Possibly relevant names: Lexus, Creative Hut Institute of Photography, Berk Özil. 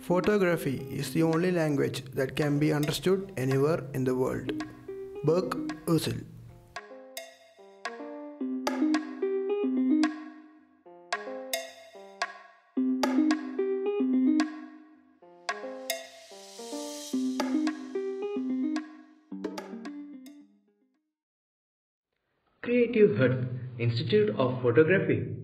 Photography is the only language that can be understood anywhere in the world. Berk Özil. Creative Hut Institute of Photography